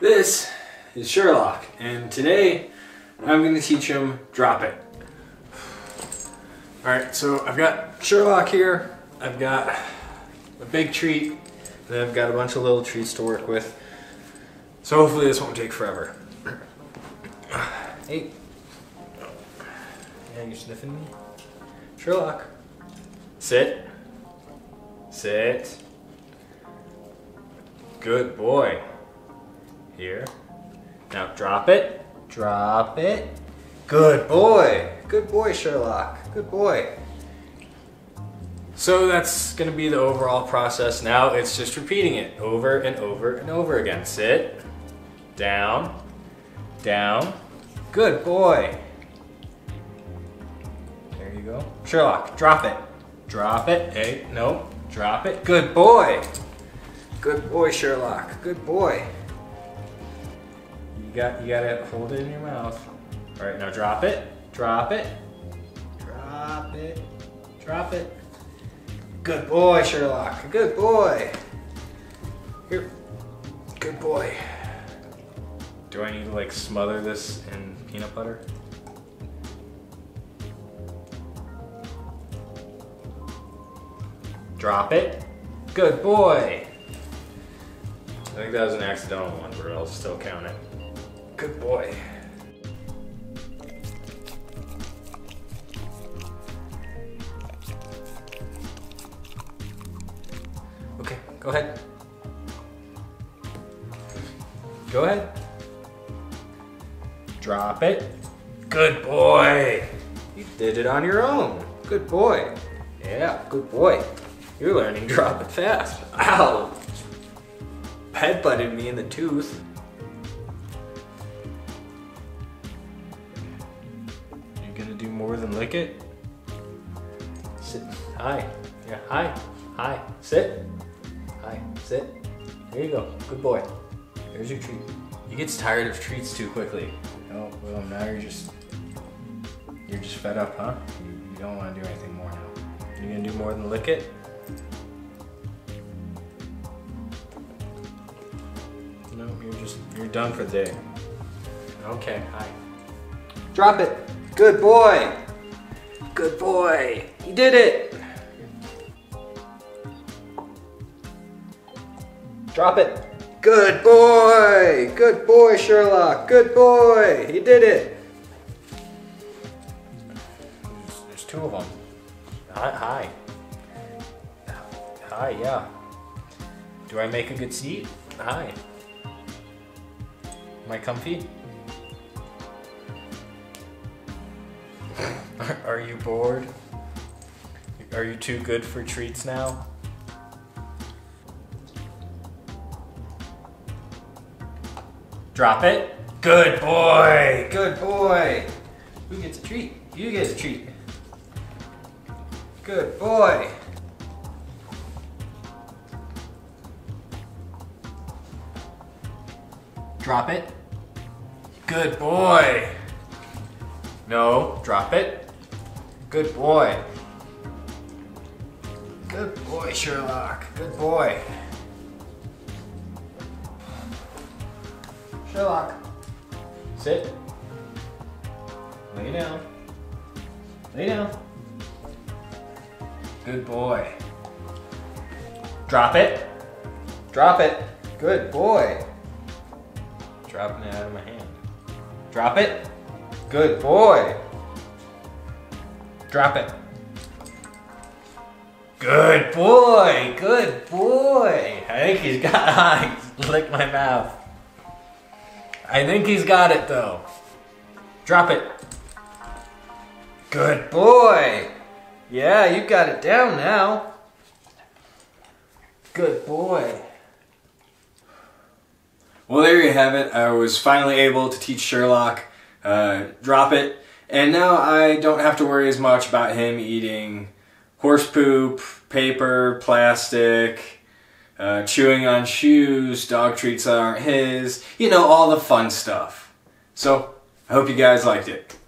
This is Sherlock, and today I'm going to teach him drop it. Alright, so I've got Sherlock here, I've got a big treat, and I've got a bunch of little treats to work with. So hopefully this won't take forever. Hey. Yeah, you're sniffing me? Sherlock. Sit. Sit. Good boy. Here. Now drop it. Drop it. Good boy. Good boy, Sherlock. Good boy. So that's going to be the overall process. Now it's just repeating it over and over and over again. Sit. Down. Down. Good boy. There you go. Sherlock, drop it. Drop it. Hey, no. Drop it. Good boy. Good boy, Sherlock. Good boy. You gotta hold it in your mouth. All right, now drop it, drop it, drop it, drop it. Good boy, Sherlock. Good boy. Here. Good boy. Do I need to like smother this in peanut butter? Drop it. Good boy. I think that was an accidental one, but I'll still count it. Good boy. Okay, go ahead. Go ahead. Drop it. Good boy. You did it on your own. Good boy. Yeah, good boy. You're learning drop it fast. Ow. Headbutted me in the tooth. Lick it. Sit. Hi. Yeah. Hi. Hi. Sit. Hi. Sit. There you go. Good boy. Here's your treat. He gets tired of treats too quickly. Oh, well, now you're just fed up, huh? You don't want to do anything more now. You're gonna do more than lick it? No, you're done for the day. Okay. Hi. Drop it. Good boy. Good boy, he did it. Drop it. Good boy, Sherlock. Good boy, he did it. There's two of them. Hi. Hi, yeah. Do I make a good seat? Hi. Am I comfy? Are you bored? Are you too good for treats now? Drop it. Good boy. Good boy. Who gets a treat? You get a treat. Good boy. Drop it. Good boy. No, drop it. Good boy. Good boy, Sherlock. Good boy. Sherlock. Sit. Lay down. Lay down. Good boy. Drop it. Drop it. Good boy. Dropping it out of my hand. Drop it. Good boy. Drop it. Good boy. Good boy. I think he's got eyes. Lick my mouth. I think he's got it though. Drop it. Good boy. Yeah, you got it down now. Good boy. Well, there you have it. I was finally able to teach Sherlock drop it. And now I don't have to worry as much about him eating horse poop, paper, plastic, chewing on shoes, dog treats that aren't his, you know, all the fun stuff. So, I hope you guys liked it.